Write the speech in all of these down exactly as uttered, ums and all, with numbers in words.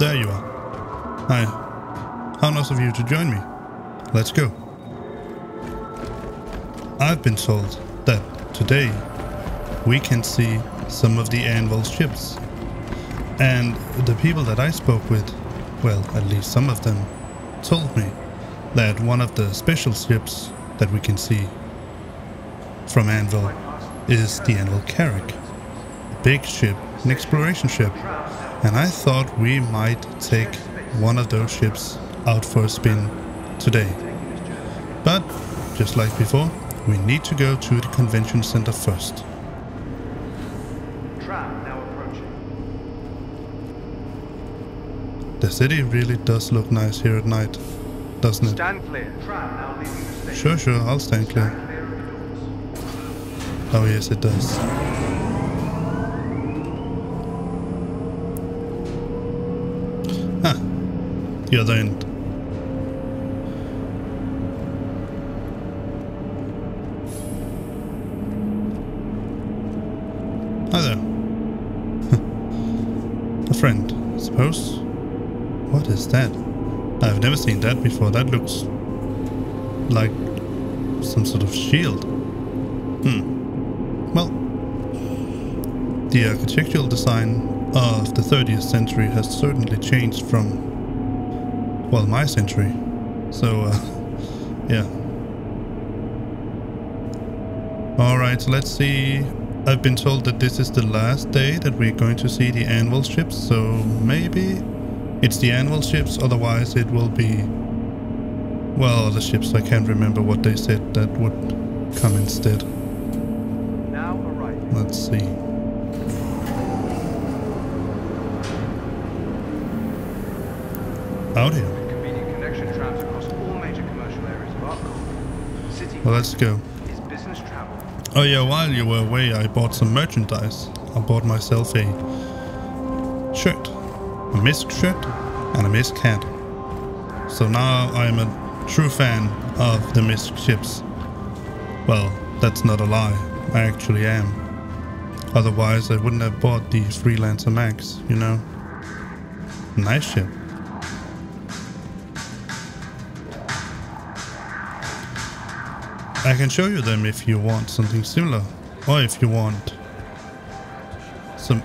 There you are. Hi. How nice of you to join me. Let's go. I've been told that today we can see some of the Anvil ships. And the people that I spoke with, well, at least some of them, told me that one of the special ships that we can see from Anvil is the Anvil Carrack. A big ship, an exploration ship. And I thought we might take one of those ships out for a spin today. But, just like before, we need to go to the convention center first. The city really does look nice here at night, doesn't it? Stand clear. Sure, sure, I'll stand clear. Oh yes, it does. Ah, the other end. Hi there. A friend, I suppose. What is that? I've never seen that before. That looks like some sort of shield. Hmm. Well, the architectural design of the thirtieth century has certainly changed from, well, my century. So, uh, yeah. Alright, so let's see. I've been told that this is the last day that we're going to see the Anvil ships, so maybe it's the Anvil ships, otherwise it will be, well, the ships, I can't remember what they said that would come instead. Now arriving. Let's see. Out here. Convenient connection trams across all major commercial areas of Argo. City. Well, let's go. Is business travel. Oh yeah, while you were away, I bought some merchandise. I bought myself a shirt. A misc shirt and a misc hat. So now I am a true fan of the misc ships. Well, that's not a lie. I actually am. Otherwise I wouldn't have bought the Freelancer Max, you know. Nice ship. I can show you them if you want something similar. Or if you want some...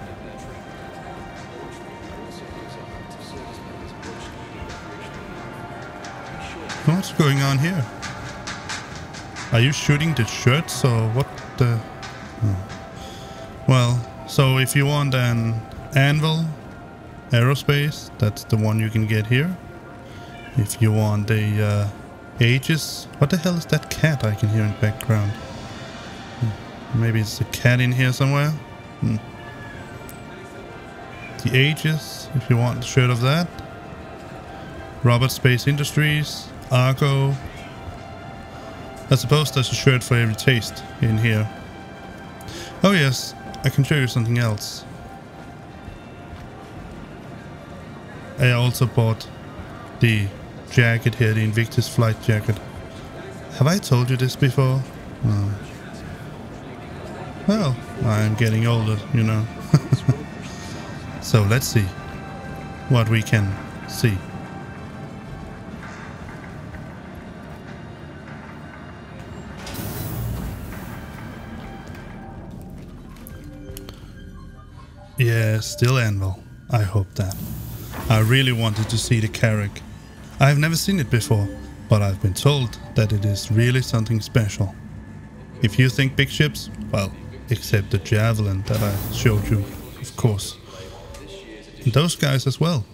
What's going on here? Are you shooting the shirts or what the... Hmm. Well, so if you want an Anvil Aerospace, that's the one you can get here. If you want a uh, Aegis... What the hell is that cat I can hear in the background? Hmm. Maybe it's a cat in here somewhere? Hmm. The Aegis, if you want the shirt of that. Robert Space Industries. Argo. I suppose there's a shirt for every taste in here. Oh yes, I can show you something else. I also bought the jacket here, the Invictus Flight Jacket. Have I told you this before? No. Well, I'm getting older, you know. So let's see what we can see. Yeah, still Anvil. I hope that. I really wanted to see the Carrack. I have never seen it before, but I've been told that it is really something special. If you think big ships, well, except the Javelin that I showed you, of course. And those guys as well.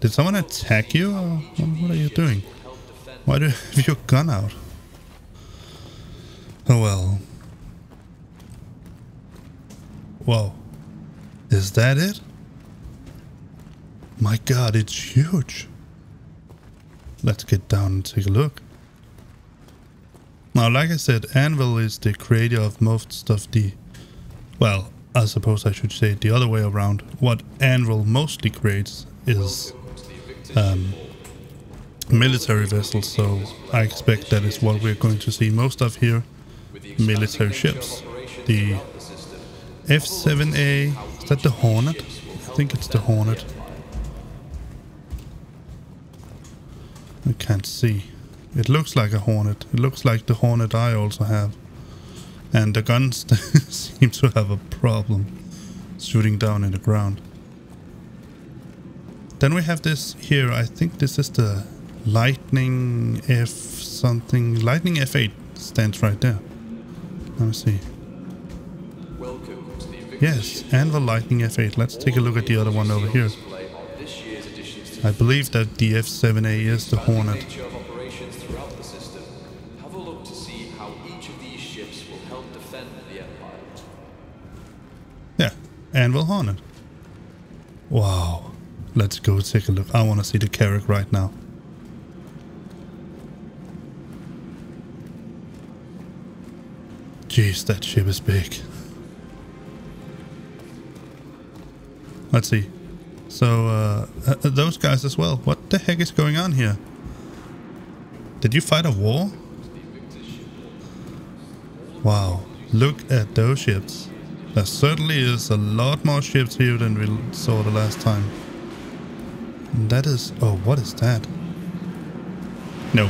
Did someone attack you, or what are you doing? Why do you have your gun out? Oh well. Whoa, is that it? My god, it's huge. Let's get down and take a look. Now, like I said, Anvil is the creator of most of the... Well, I suppose I should say it the other way around. What Anvil mostly creates is um, military vessels, so I expect that is what we're going to see most of here. Military ships. The F seven A, Is that the Hornet? I think it's the Hornet. I can't see. It looks like a Hornet. It looks like the Hornet I also have. And the guns seem to have a problem shooting down in the ground. Then we have this here. I think this is the Lightning F something. Lightning F eight stands right there. Let me see. Yes, Anvil Lightning F eight. Let's take a look at the other one over here. I believe that the F seven A is the Hornet. Yeah, Anvil Hornet. Wow. Let's go take a look. I want to see the Carrack right now. Jeez, that ship is big. Let's see. So, uh, uh, those guys as well. What the heck is going on here? Did you fight a war? Wow. Look at those ships. There certainly is a lot more ships here than we saw the last time. And that is... Oh, what is that? No.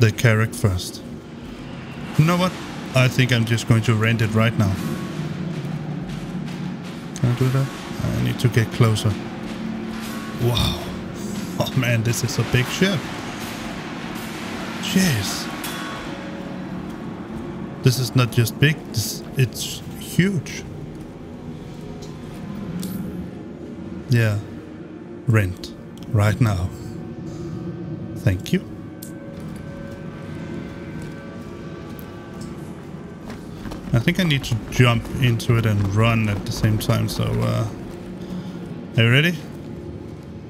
The Carrack first. You know what? I think I'm just going to rent it right now. Can I do that? I need to get closer. Wow. Oh man, this is a big ship. Jeez. This is not just big, this, it's huge. Yeah. Rent. Right now. Thank you. I think I need to jump into it and run at the same time, so uh... Are you ready?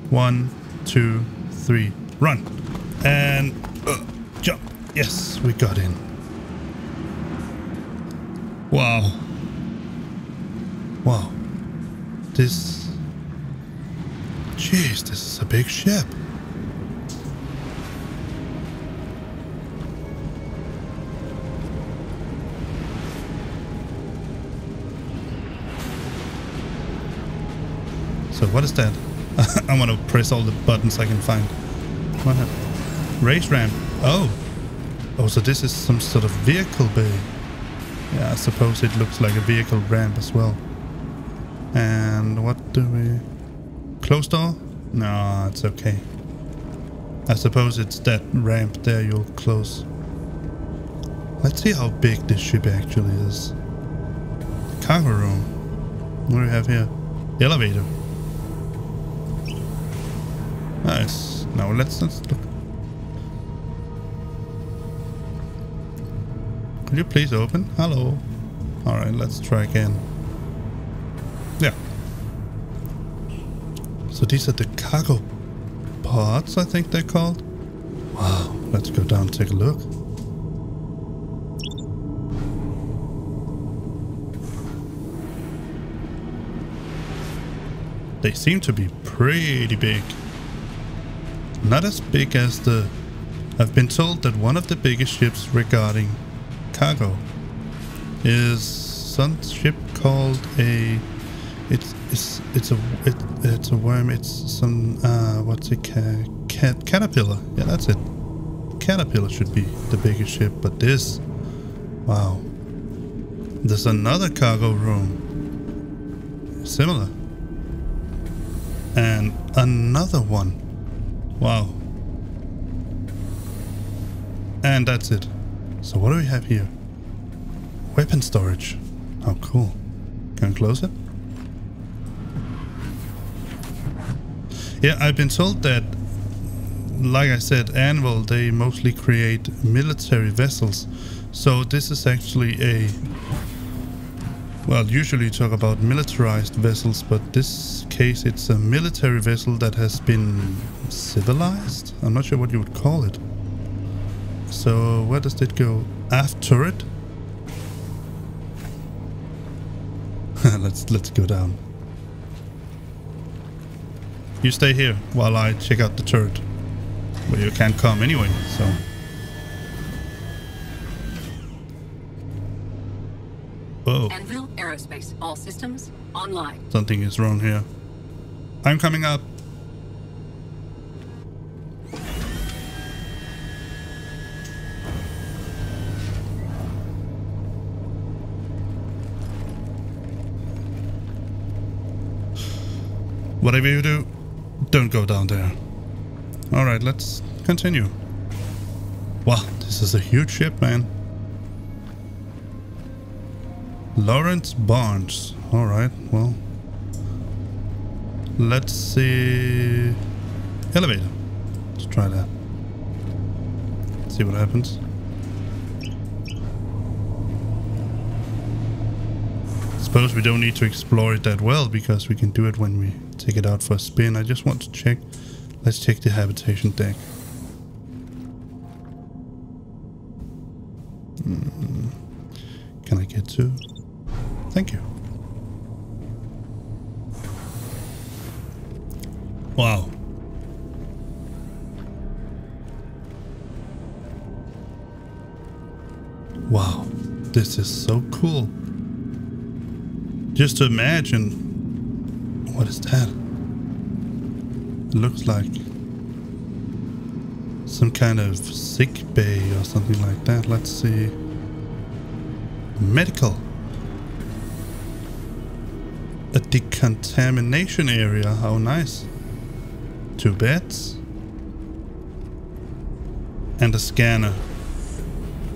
One, two, three, run! And uh, jump! Yes, we got in. Wow. Wow. This... Jeez, this is a big ship. So what is that? I want to press all the buttons I can find. What happened? Race ramp. Oh. Oh, so this is some sort of vehicle bay. Yeah, I suppose it looks like a vehicle ramp as well. And what do we... Closed door? No, it's okay. I suppose it's that ramp there you'll close. Let's see how big this ship actually is. Cargo room. What do we have here? Elevator. Nice. Now let's, let's look. Could you please open? Hello. Alright, let's try again. Yeah. So these are the cargo pods, I think they're called. Wow. Let's go down and take a look. They seem to be pretty big. Not as big as the... I've been told that one of the biggest ships regarding cargo is some ship called a... It's it's it's a it, it's a worm. It's some uh, what's it? Ca cat Caterpillar. Yeah, that's it. Caterpillar should be the biggest ship, but this... Wow. There's another cargo room. Similar. And another one. Wow. And that's it. So what do we have here? Weapon storage. How cool. Can I close it? Yeah, I've been told that, like I said, Anvil, they mostly create military vessels. So this is actually a... Well, usually you talk about militarized vessels, but this case it's a military vessel that has been civilized? I'm not sure what you would call it. So, where does it go? Aft turret? let's, let's go down. You stay here while I check out the turret. Well, you can't come anyway, so... Whoa. Aerospace. All systems online. Something is wrong here. I'm coming up. Whatever you do, don't go down there. Alright, let's continue. Wow, this is a huge ship, man. Lawrence Barnes. Alright, well. Let's see... Elevator. Let's try that. Let's see what happens. Suppose we don't need to explore it that well, because we can do it when we take it out for a spin. I just want to check. Let's check the habitation deck. Mm. Can I get to? Thank you. Wow. Wow. This is so cool. Just to imagine. What is that? It looks like some kind of sick bay or something like that. Let's see. Medical. A decontamination area. How nice. Two beds. And a scanner.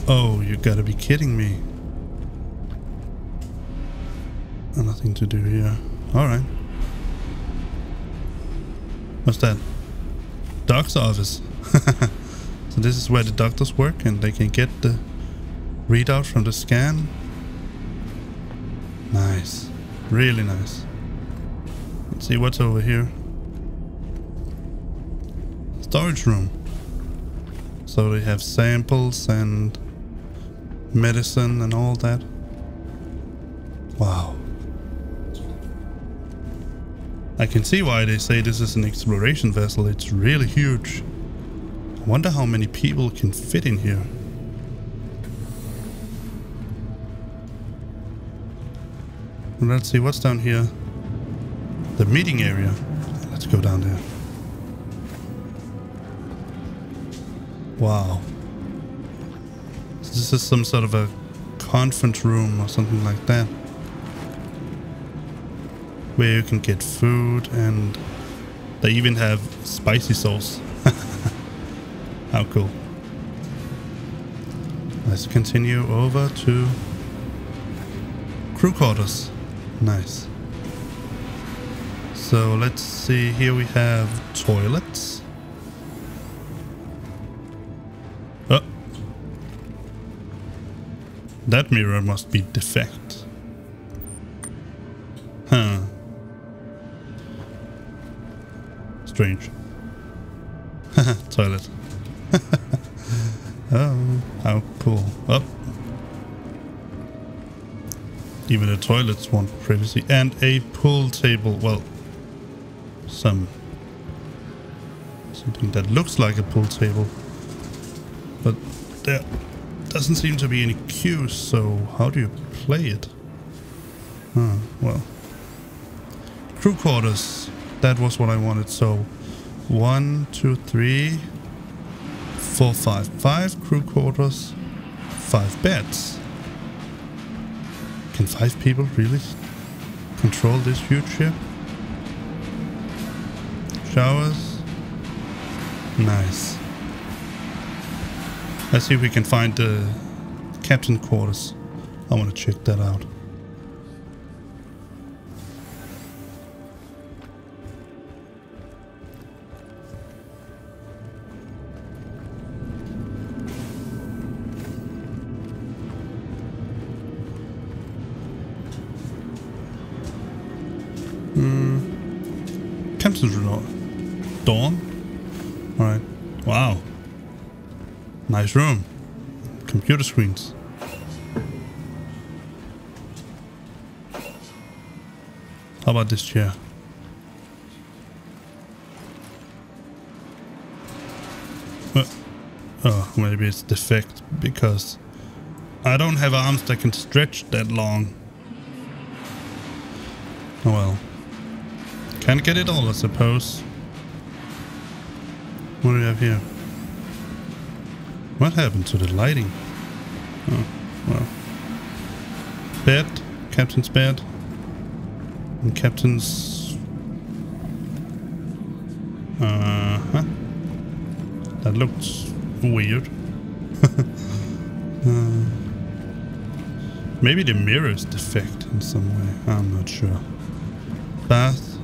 Oh, you gotta be kidding me. Nothing to do here. Alright. What's that? Doc's office. So this is where the doctors work and they can get the readout from the scan. Nice. Really nice. Let's see what's over here. Storage room. So they have samples and medicine and all that. Wow. I can see why they say this is an exploration vessel. It's really huge. I wonder how many people can fit in here. Let's see what's down here. The meeting area. Let's go down there. Wow. So this is some sort of a conference room or something like that, where you can get food, and they even have spicy sauce. How cool. Let's continue over to crew quarters. Nice. So let's see, here we have toilets. That mirror must be defect. Huh. Strange. Haha, toilet. Oh, how cool. Up. Even the toilets want privacy. And a pool table. Well, some. Something that looks like a pool table. But there doesn't seem to be any cues, so how do you play it? Huh, well. Crew quarters. That was what I wanted, so... One, two, three... Four, five. Five crew quarters. Five beds. Can five people really control this huge ship? Showers. Nice. Let's see if we can find the captain quarters. I want to check that out. Hmm. Captain's room. Dawn? Alright. Wow. Nice room. Computer screens. How about this chair? Uh, oh, maybe it's defect because I don't have arms that can stretch that long. Oh well. Can't get it all, I suppose. What do we have here? What happened to the lighting? Oh, well. Bed. Captain's bed. And Captain's... Uh-huh. That looks weird. uh, maybe the mirror is defect in some way. I'm not sure. Bath.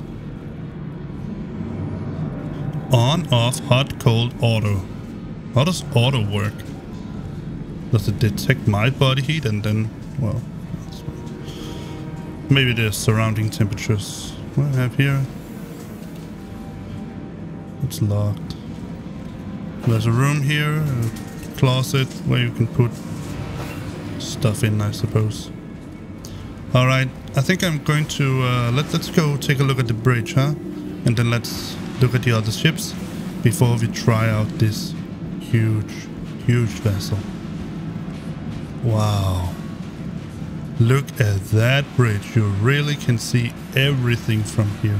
On, off, hot, cold, auto. How does auto work? Does it detect my body heat and then, well, that's right. Maybe the surrounding temperatures. What do I have here? It's locked. There's a room here, a closet where you can put stuff in, I suppose. Alright, I think I'm going to, uh, let, let's go take a look at the bridge, huh? And then let's look at the other ships before we try out this huge, huge vessel. Wow. Look at that bridge. You really can see everything from here.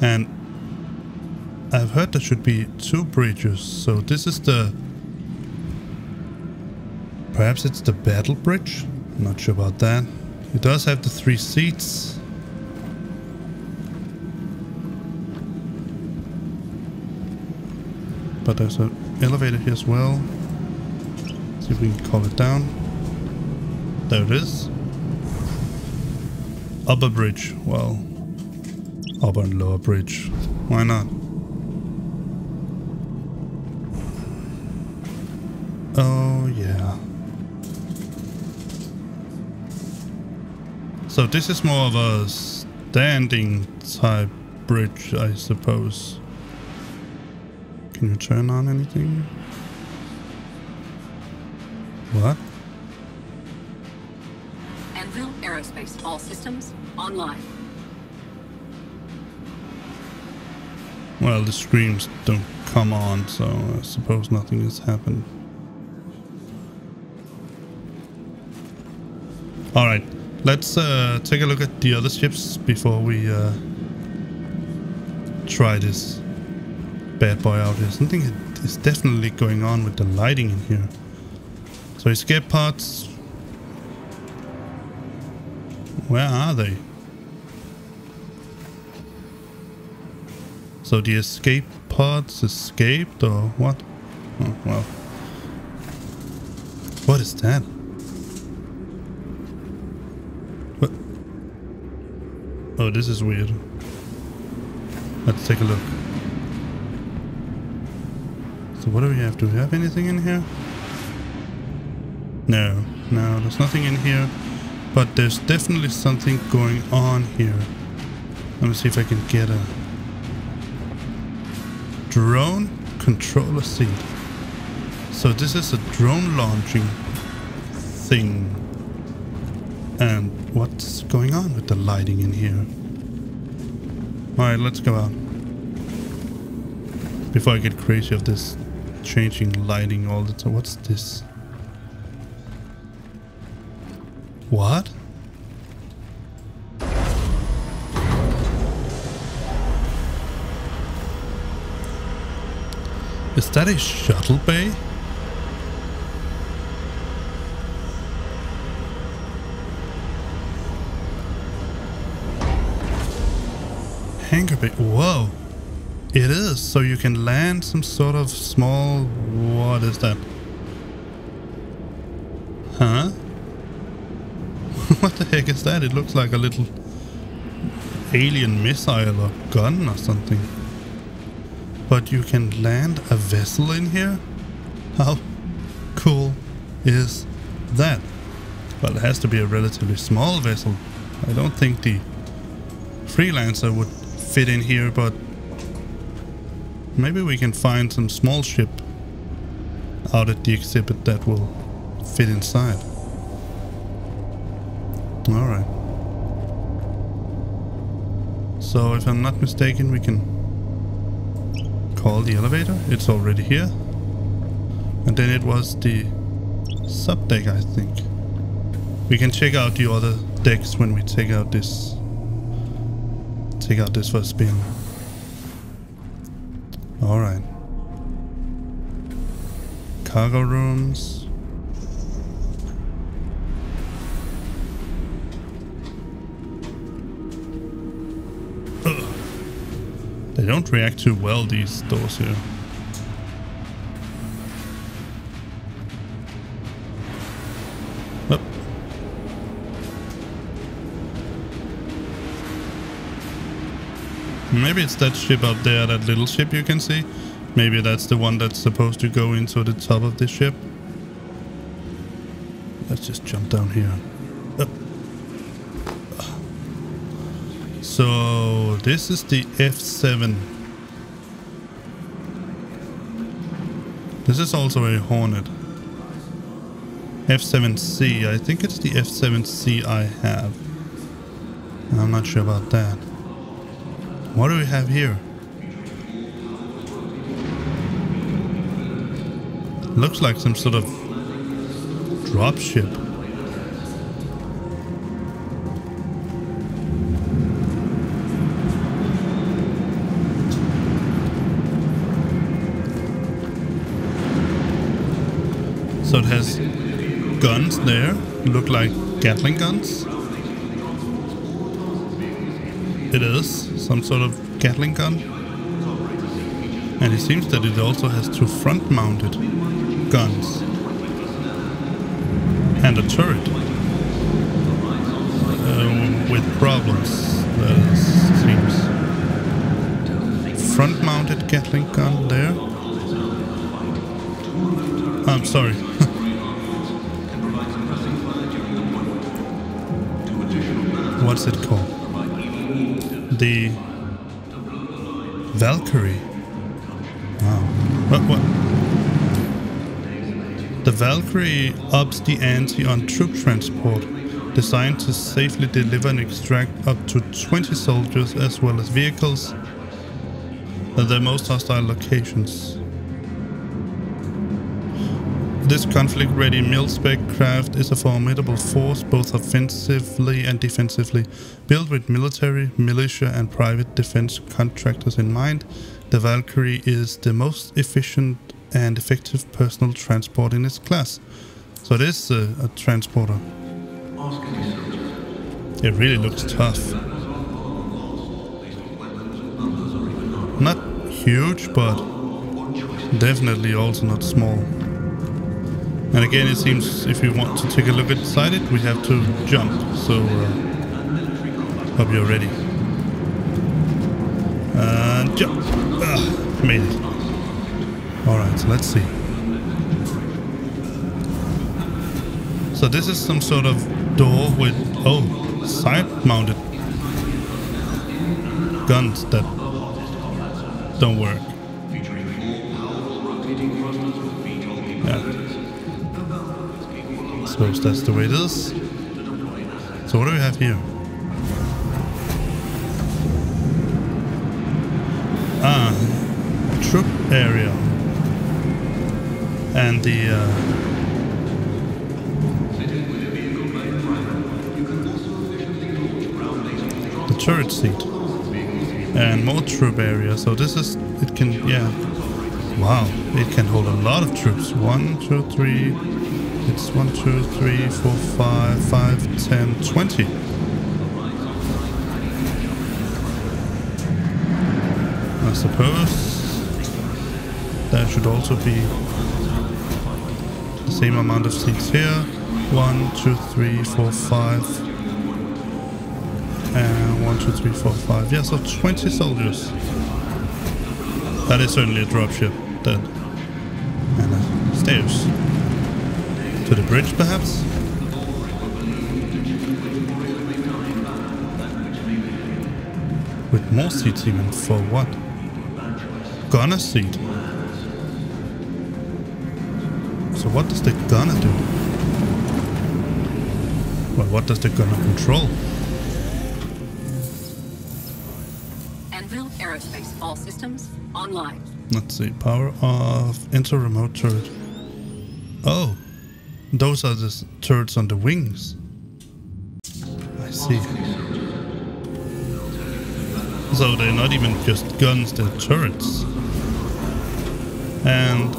And I've heard there should be two bridges. So this is the... Perhaps it's the battle bridge? I'm not sure about that. It does have the three seats. But there's an elevator here as well. Let's see if we can call it down. There it is. Upper bridge. Well, upper and lower bridge. Why not? Oh, yeah. So this is more of a standing type bridge, I suppose. Can you turn on anything? What? Anvil Aerospace, all systems online. Well, the screams don't come on, so I suppose nothing has happened. Alright, let's uh, take a look at the other ships before we uh, try this bad boy out here. Something is definitely going on with the lighting in here. So escape pods. Where are they? So the escape pods escaped or what? Oh, well. What is that? What? Oh, this is weird. Let's take a look. So what do we have? Do we have anything in here? No, no, there's nothing in here. But there's definitely something going on here. Let me see if I can get a... drone controller seat. So this is a drone launching thing. And what's going on with the lighting in here? Alright, let's go out. Before I get crazy of this. Changing lighting all the time. What's this? What? Is that a shuttle bay? Hangar bay. Whoa. It is, so you can land some sort of small... What is that? Huh? What the heck is that? It looks like a little alien missile or gun or something. But you can land a vessel in here? How cool is that? Well, it has to be a relatively small vessel. I don't think the Freelancer would fit in here, but... maybe we can find some small ship out at the exhibit that will fit inside. Alright. So if I'm not mistaken, we can call the elevator. It's already here. And then it was the subdeck, I think. We can check out the other decks when we take out this take out this first spin. Alright. Cargo rooms. Ugh. They don't react too well, these doors here. Maybe it's that ship up there, that little ship you can see. Maybe that's the one that's supposed to go into the top of this ship. Let's just jump down here. Up. So this is the F seven. This is also a Hornet. F seven C. I think it's the F seven C I have. I'm not sure about that. What do we have here? Looks like some sort of dropship. So it has guns there, look like Gatling guns. It is some sort of Gatling gun, and it seems that it also has two front-mounted guns and a turret uh, with problems. That seems front-mounted Gatling gun there. I'm sorry. What's it called? The Valkyrie. Wow. What, what? The Valkyrie ups the ante on troop transport, designed to safely deliver and extract up to twenty soldiers as well as vehicles at their most hostile locations. This conflict-ready mil-spec craft is a formidable force, both offensively and defensively. Built with military, militia and private defense contractors in mind, the Valkyrie is the most efficient and effective personal transport in its class. So it is a, a transporter. It really looks tough. Not huge, but definitely also not small. And again, it seems if you want to take a look inside it, we have to jump. So, uh, hope you're ready. And jump! Ugh, made it. Alright, so let's see. So this is some sort of door with, oh, side-mounted guns that don't work. Yeah. Suppose that's the way it is. So what do we have here? Ah, troop area. And the uh, the turret seat. And more troop area. So this is, it can, yeah. Wow, it can hold a lot of troops. One, two, three. It's one, two, three, four, five, five, ten, twenty. I suppose there should also be the same amount of seats here. One, two, three, four, five, and one, two, three, four, five. Yeah, so twenty soldiers. That is certainly a dropship then. And uh, stairs. To the bridge, perhaps? With more seats even, for what? Gunner seat. So what does the gunner do? Well, what does the gunner control? Anvil Aerospace, all systems online. Let's see, power off, enter remote turret. Oh! Those are the turrets on the wings. I see. So they're not even just guns, they're turrets. And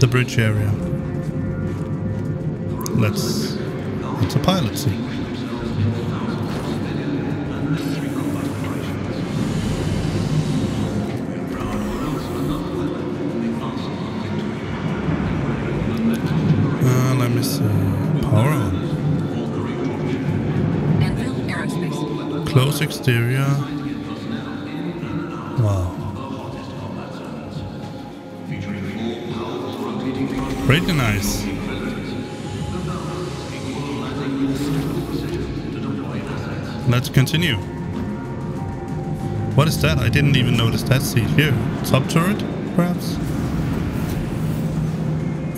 the bridge area. Let's... It's a pilot seat. Uh, let me see. Power on. Anvil Aerospace. Close exterior. Wow. Pretty nice. Let's continue. What is that? I didn't even notice that seat here. Top turret, perhaps?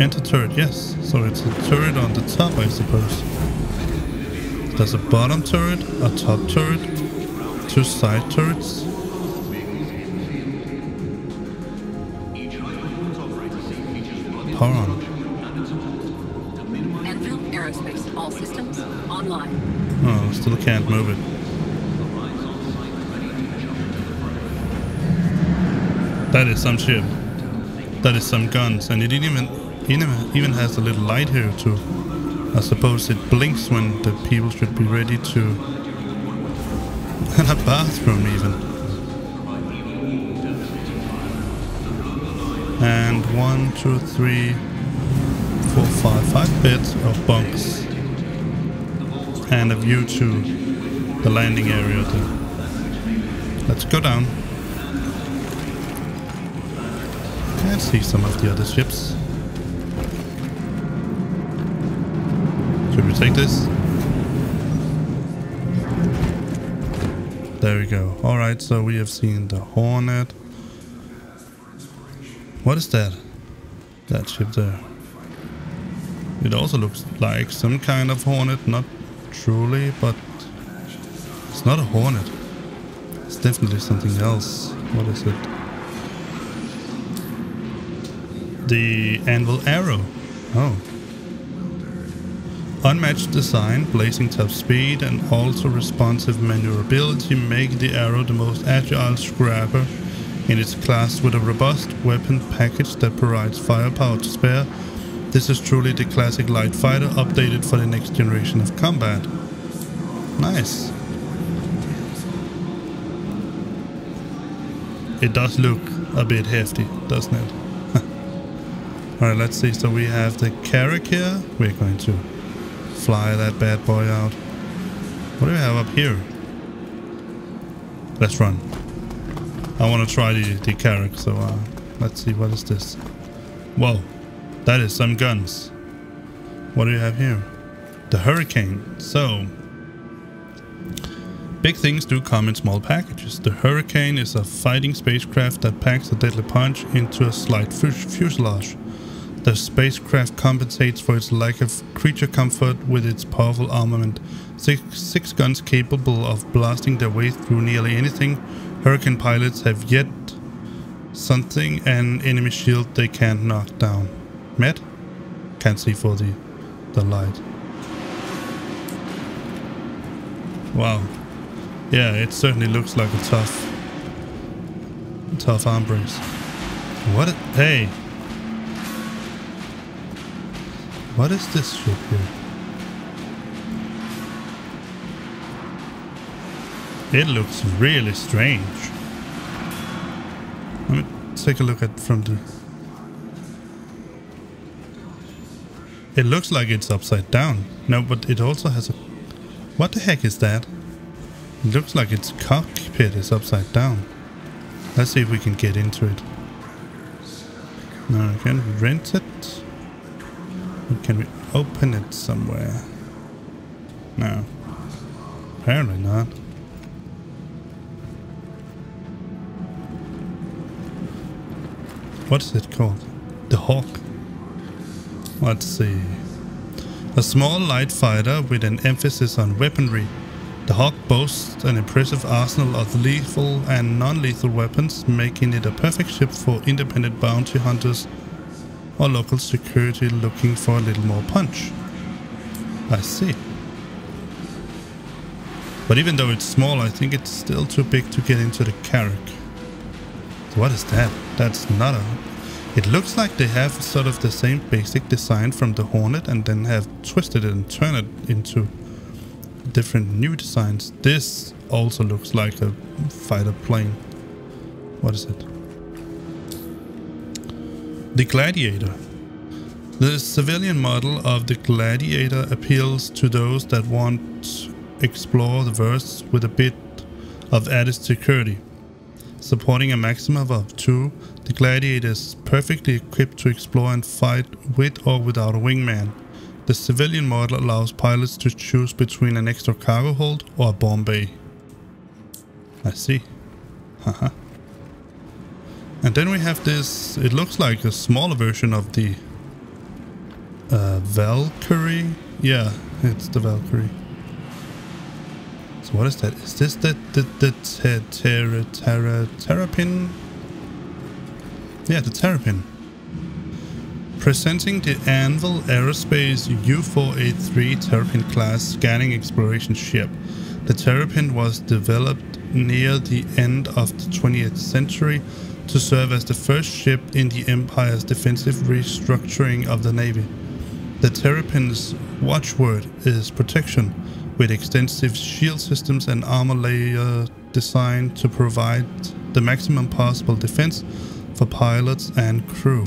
Enter turret, yes. So it's a turret on the top, I suppose. There's a bottom turret, a top turret, two side turrets. Power on. Anvil Aerospace, all systems online. Oh, still can't move it. That is some ship. That is some guns, and it even even has a little light here too. I suppose it blinks when the people should be ready to. And a bathroom even. And one, two, three, four, five, five beds of bunks, and a view to the landing area. There. Let's go down and see some of the other ships. Should we take this? There we go. All right, so we have seen the Hornet. What is that? That ship there. It also looks like some kind of Hornet, not truly, but it's not a Hornet. It's definitely something else. What is it? The Anvil Arrow. Oh. Unmatched design, blazing top speed, and also responsive maneuverability make the Arrow the most agile scrapper in its class. With a robust weapon package that provides firepower to spare, this is truly the classic light fighter updated for the next generation of combat. Nice. It does look a bit hefty, doesn't it? Alright, let's see. So we have the Carrack here. We're going to fly that bad boy out. What do we have up here? Let's run. I want to try the, the Carrack, so uh, let's see, what is this? Whoa, that is some guns. What do you have here? The Hurricane. So, big things do come in small packages. The Hurricane is a fighting spacecraft that packs a deadly punch into a slight fuselage. The spacecraft compensates for its lack of creature comfort with its powerful armament. Six, six guns capable of blasting their way through nearly anything. Hurricane pilots have yet something, an enemy shield they can't knock down. Met? Can't see for the, the light. Wow. Yeah, it certainly looks like a tough, tough arm brace. What a, hey. What is this ship here? It looks really strange. Let me take a look at from the... It looks like it's upside down. No, but it also has a... What the heck is that? It looks like its cockpit is upside down. Let's see if we can get into it. Now I can rent it. Can we open it somewhere? No. Apparently not. What's it called? The Hawk. Let's see. A small light fighter with an emphasis on weaponry. The Hawk boasts an impressive arsenal of lethal and non-lethal weapons, making it a perfect ship for independent bounty hunters or local security looking for a little more punch. I see. But even though it's small, I think it's still too big to get into the Carrack. What is that? That's not a... It looks like they have sort of the same basic design from the Hornet and then have twisted it and turned it into different new designs. This also looks like a fighter plane. What is it? The Gladiator. The civilian model of the Gladiator appeals to those that want to explore the verse with a bit of added security. Supporting a maximum of two, the Gladiator is perfectly equipped to explore and fight with or without a wingman. The civilian model allows pilots to choose between an extra cargo hold or a bomb bay. I see. Haha. And then we have this, it looks like a smaller version of the uh, Valkyrie. Yeah, it's the Valkyrie. So what is that? Is this the, the, the ter, ter, ter, Terrapin? Yeah, the Terrapin. Presenting the Anvil Aerospace U four eighty-three Terrapin class scanning exploration ship. The Terrapin was developed near the end of the twentieth century to serve as the first ship in the Empire's defensive restructuring of the Navy. The Terrapin's watchword is protection, with extensive shield systems and armor layer designed to provide the maximum possible defense for pilots and crew.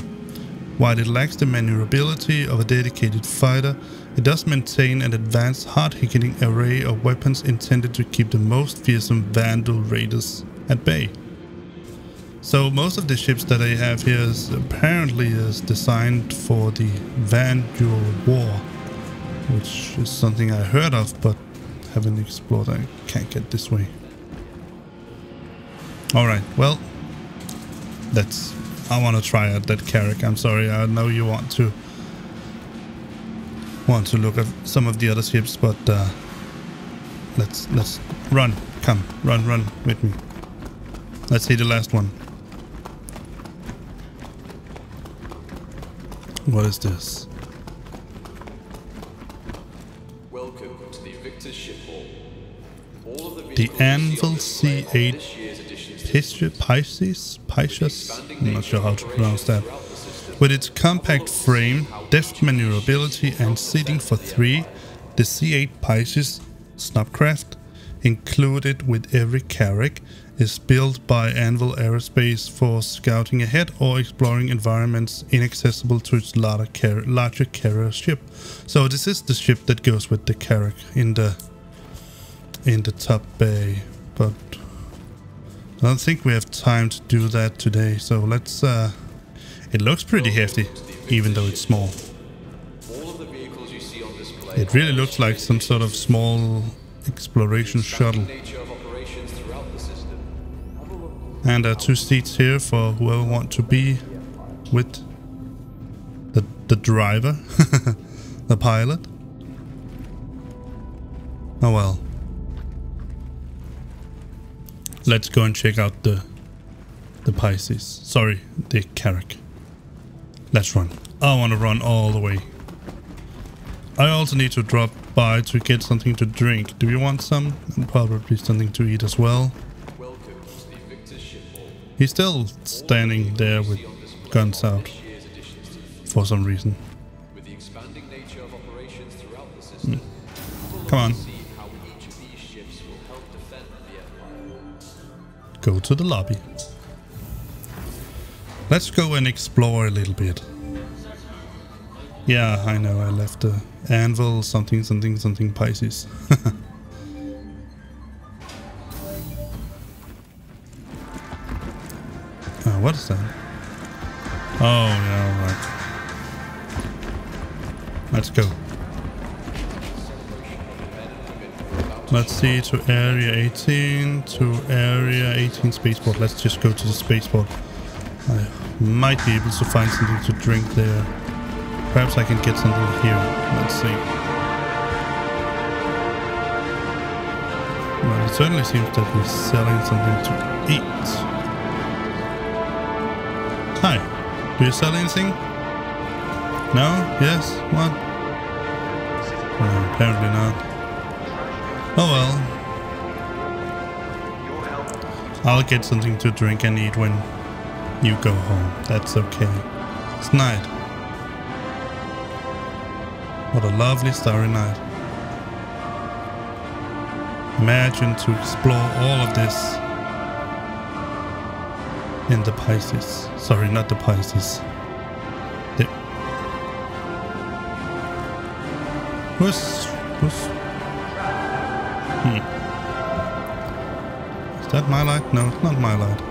While it lacks the maneuverability of a dedicated fighter, it does maintain an advanced, hard-hitting array of weapons intended to keep the most fearsome Vanduul raiders at bay. So most of the ships that I have here is apparently is designed for the Vanduul War, which is something I heard of, but haven't explored. I can't get this way. Alright, well, that's... I want to try out that Carrack. I'm sorry, I know you want to... want to look at some of the other ships, but... Uh, let's... let's... run. Come. Run, run with me. Let's see the last one. What is this? The Anvil C eight Pisces, Pisces, I'm not sure how to pronounce that. With its compact frame, deft maneuverability and seating for three, the C eight Pisces Snubcraft, included with every Carrack, is built by Anvil Aerospace for scouting ahead or exploring environments inaccessible to its larger, larger carrier ship. So this is the ship that goes with the Carrack in the... in the top bay, but I don't think we have time to do that today, so let's uh it looks pretty hefty even though it's small. It really looks like some sort of small exploration shuttle, and there are two seats here for whoever wants to be with the, the driver the pilot. Oh well. Let's go and check out the the Pisces. Sorry, the Carrack. Let's run. I want to run all the way. I also need to drop by to get something to drink. Do you want some? And probably something to eat as well. He's still standing there with guns out for some reason. Mm. Come on. Go to the lobby. Let's go and explore a little bit. Yeah, I know, I left the Anvil something something something Pisces. Oh, what is that? Oh yeah, alright. Let's go. Let's see, to Area eighteen, to Area eighteen spaceport. Let's just go to the spaceport. I might be able to find something to drink there. Perhaps I can get something here. Let's see. Well, it certainly seems that we're selling something to eat. Hi. Do you sell anything? No? Yes? What? Well, apparently not. Oh well, I'll get something to drink and eat when you go home. That's okay. It's night. What a lovely starry night. Imagine to explore all of this in the Pisces. Sorry, not the Pisces. The... Who's... Who's... Hmm. Is that my light? No, it's not my light.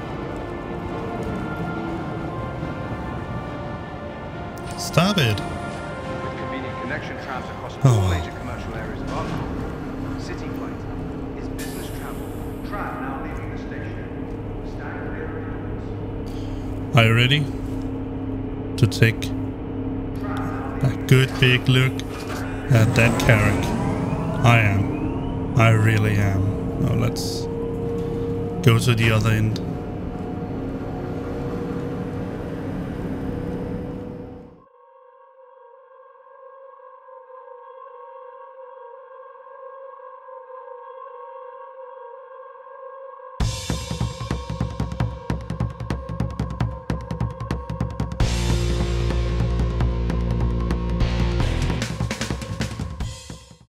Stop it! With convenient connection trams across all major commercial areas of Argo, city flight is business travel. Tram now leaving the station. Stand clear. Are you ready to take a good big look at that Carrack? I am. I really am. Oh, let's go to the other end.